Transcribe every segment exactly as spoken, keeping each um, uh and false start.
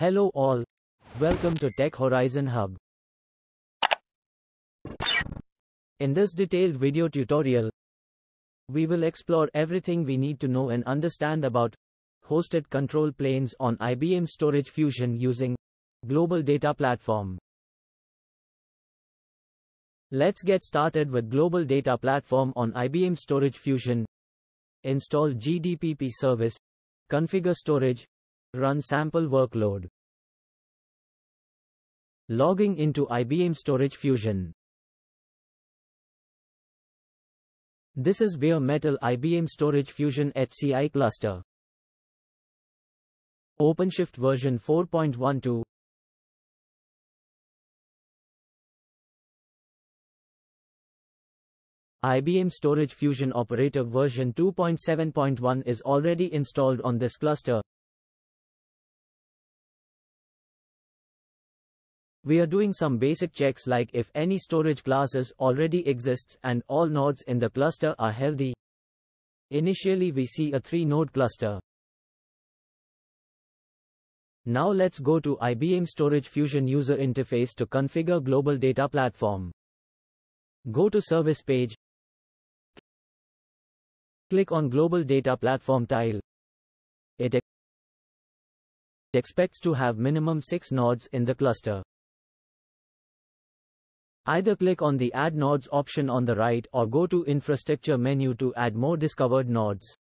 Hello all. Welcome to Tech Horizon Hub. In this detailed video tutorial, we will explore everything we need to know and understand about hosted control planes on I B M Storage Fusion using Global Data Platform. Let's get started with Global Data Platform on I B M Storage Fusion. Install G D P P service, configure storage, run sample workload. Logging into I B M Storage Fusion. This is where Metal I B M Storage Fusion H C I cluster. OpenShift version four point one two. I B M Storage Fusion Operator version two point seven point one is already installed on this cluster. We are doing some basic checks like if any storage classes already exists and all nodes in the cluster are healthy. Initially we see a three node cluster. Now let's go to I B M Storage Fusion user interface to configure Global Data Platform. Go to service page. Click on Global Data Platform tile. It expects to have minimum six nodes in the cluster. Either click on the Add Nodes option on the right or go to Infrastructure menu to add more discovered nodes.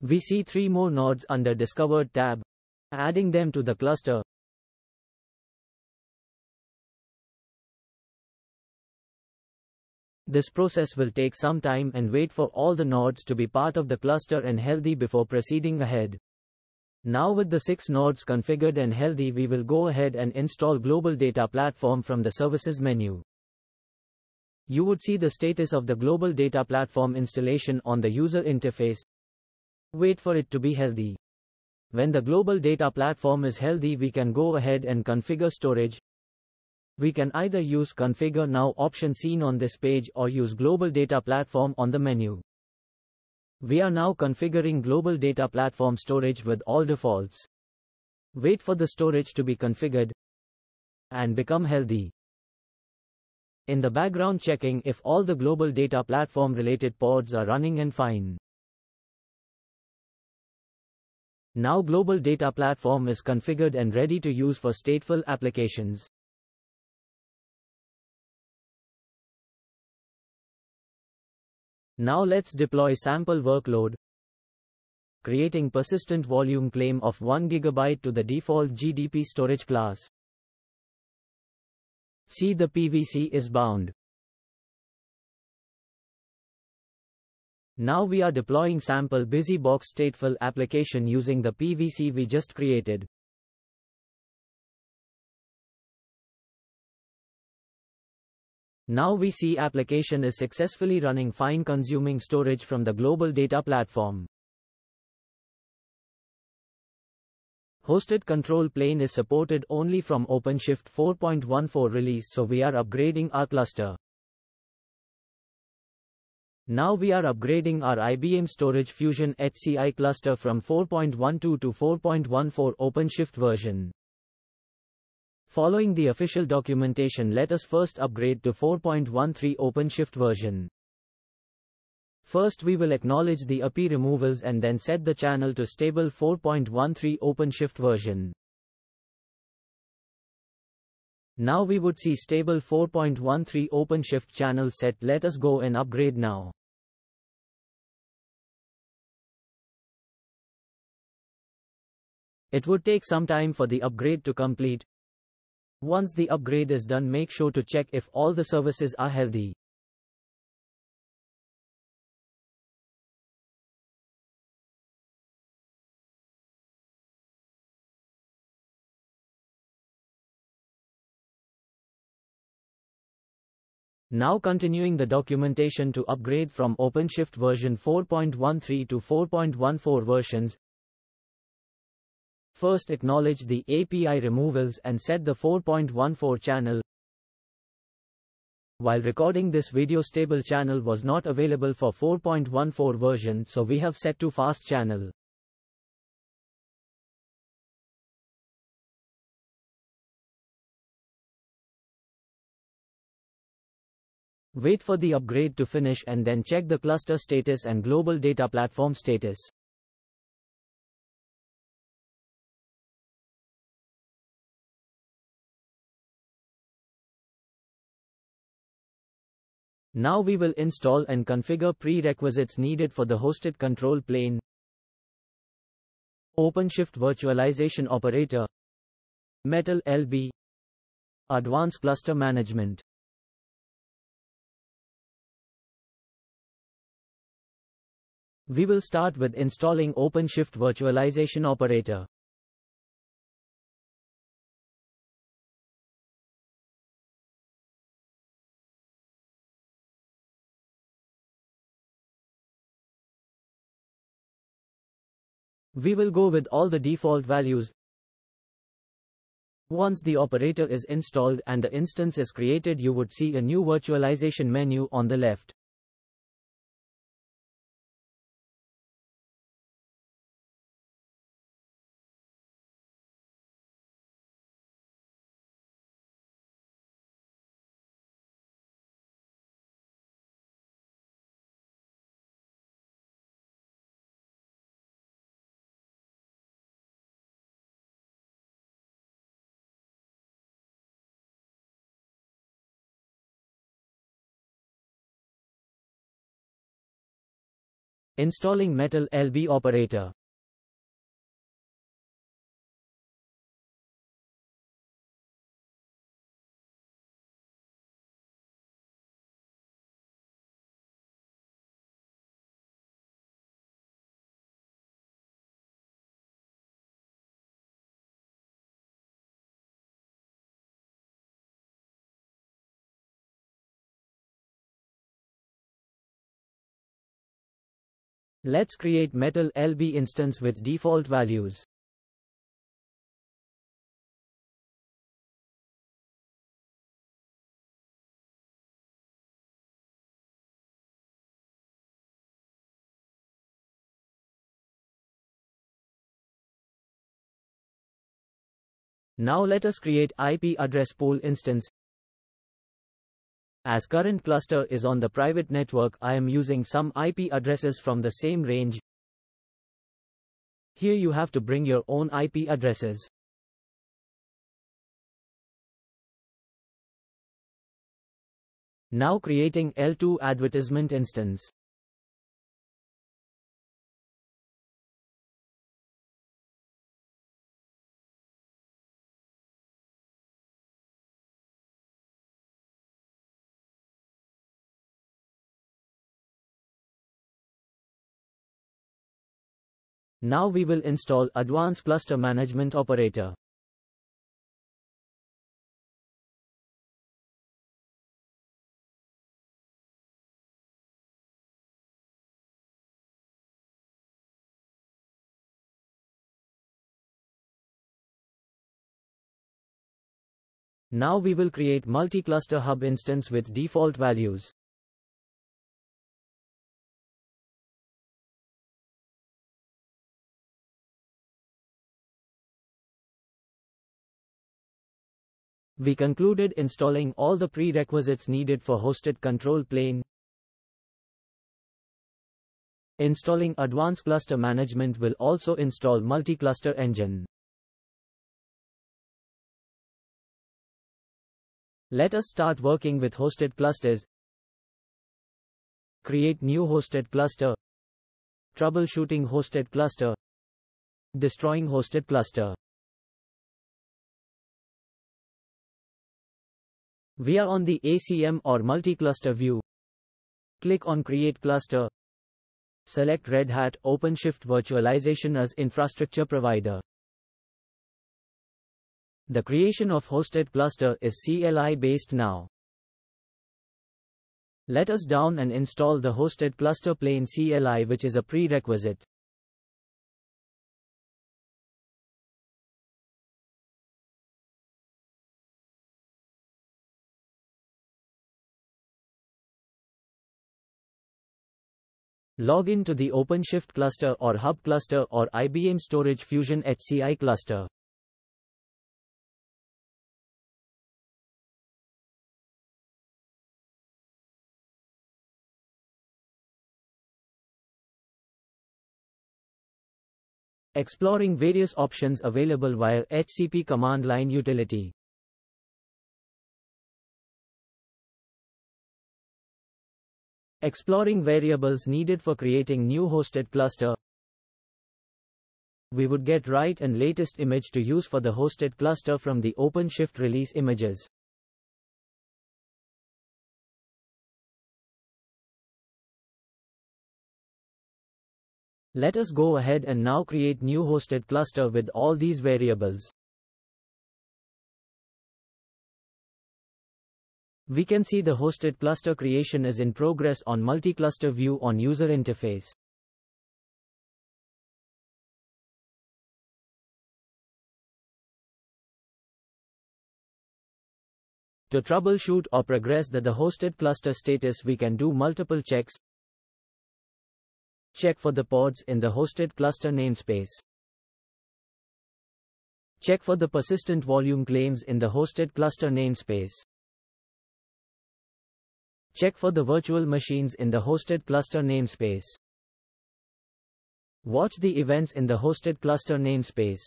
We see three more nodes under Discovered tab, adding them to the cluster. This process will take some time and wait for all the nodes to be part of the cluster and healthy before proceeding ahead. Now with the six nodes configured and healthy, we will go ahead and install Global Data Platform from the Services menu. You would see the status of the Global Data Platform installation on the user interface. Wait for it to be healthy. When the Global Data Platform is healthy, we can go ahead and configure storage. We can either use Configure Now option seen on this page or use Global Data Platform on the menu. We are now configuring Global Data Platform storage with all defaults. Wait for the storage to be configured and become healthy. In the background, checking if all the Global Data Platform related pods are running and fine. Now Global Data Platform is configured and ready to use for stateful applications. Now let's deploy sample workload, creating persistent volume claim of one gigabyte to the default G D P storage class. See the P V C is bound. Now we are deploying sample BusyBox stateful application using the P V C we just created. Now we see application is successfully running fine, consuming storage from the Global Data Platform. Hosted control plane is supported only from OpenShift four point one four release, so we are upgrading our cluster. Now we are upgrading our I B M Storage Fusion H C I cluster from four point one two to four point one four OpenShift version. Following the official documentation, let us first upgrade to four point one three OpenShift version. First we will acknowledge the A P I removals and then set the channel to stable four point one three OpenShift version. Now we would see stable four point one three OpenShift channel set. Let us go and upgrade now. It would take some time for the upgrade to complete. Once the upgrade is done, make sure to check if all the services are healthy. Now continuing the documentation to upgrade from OpenShift version four point one three to four point one four versions. First acknowledge the A P I removals and set the four point one four channel. While recording this video, stable channel was not available for four point one four version, so we have set to fast channel. Wait for the upgrade to finish and then check the cluster status and global data platform status. Now we will install and configure prerequisites needed for the hosted control plane, OpenShift Virtualization Operator, MetalLB, Advanced Cluster Management. We will start with installing OpenShift Virtualization Operator. We will go with all the default values. Once the operator is installed and the instance is created, you would see a new virtualization menu on the left. Installing MetalLB operator. Let's create MetalLB instance with default values. Now let us create I P address pool instance. As current cluster is on the private network, I am using some I P addresses from the same range. Here you have to bring your own I P addresses. Now creating L two advertisement instance. Now we will install Advanced Cluster Management Operator. Now we will create Multi-Cluster Hub instance with default values. We concluded installing all the prerequisites needed for hosted control plane, installing advanced cluster management will also install multi-cluster engine. Let us start working with hosted clusters. Create new hosted cluster, troubleshooting hosted cluster, destroying hosted cluster. We are on the A C M or multi-cluster view. Click on Create Cluster. Select Red Hat OpenShift Virtualization as Infrastructure Provider. The creation of hosted cluster is C L I based now. Let us down and install the hosted cluster plane C L I, which is a prerequisite. Log in to the OpenShift cluster or Hub cluster or I B M Storage Fusion H C I cluster. Exploring various options available via H C P command line utility. Exploring variables needed for creating new hosted cluster. We would get right and latest image to use for the hosted cluster from the OpenShift release images. Let us go ahead and now create new hosted cluster with all these variables. We can see the hosted cluster creation is in progress on multi-cluster view on user interface. To troubleshoot or progress that the hosted cluster status, we can do multiple checks. Check for the pods in the hosted cluster namespace. Check for the persistent volume claims in the hosted cluster namespace. Check for the virtual machines in the hosted cluster namespace. Watch the events in the hosted cluster namespace.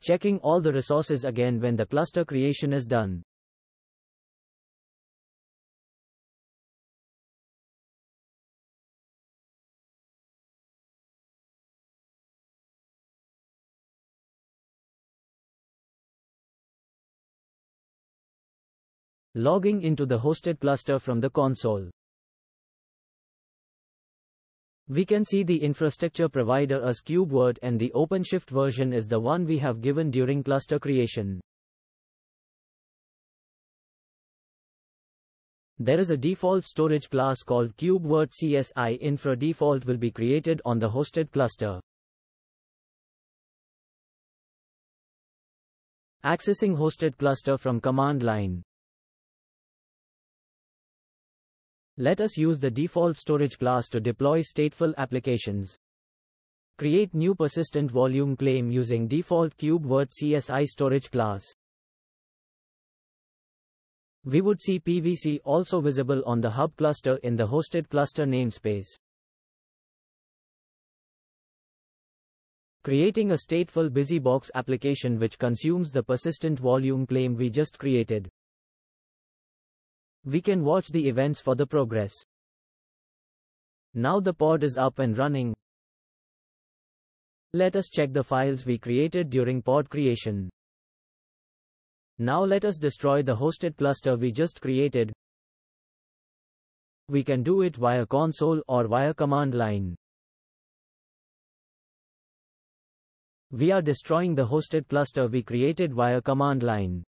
Checking all the resources again when the cluster creation is done. Logging into the hosted cluster from the console. We can see the infrastructure provider as KubeVirt and the OpenShift version is the one we have given during cluster creation. There is a default storage class called KubeVirt C S I Infra Default will be created on the hosted cluster. Accessing hosted cluster from command line. Let us use the default storage class to deploy stateful applications. Create new persistent volume claim using default KubeVirt C S I storage class. We would see P V C also visible on the hub cluster in the hosted cluster namespace. Creating a stateful busybox application which consumes the persistent volume claim we just created. We can watch the events for the progress. Now the pod is up and running. Let us check the files we created during pod creation. Now let us destroy the hosted cluster we just created. We can do it via console or via command line. We are destroying the hosted cluster we created via command line.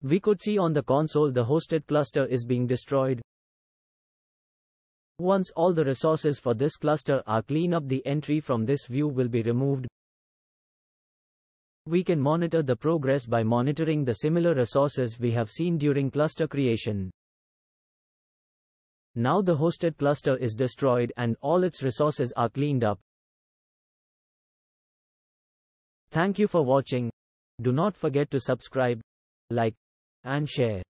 We could see on the console the hosted cluster is being destroyed. Once all the resources for this cluster are cleaned up, the entry from this view will be removed. We can monitor the progress by monitoring the similar resources we have seen during cluster creation. Now the hosted cluster is destroyed and all its resources are cleaned up. Thank you for watching. Do not forget to subscribe, like, and share.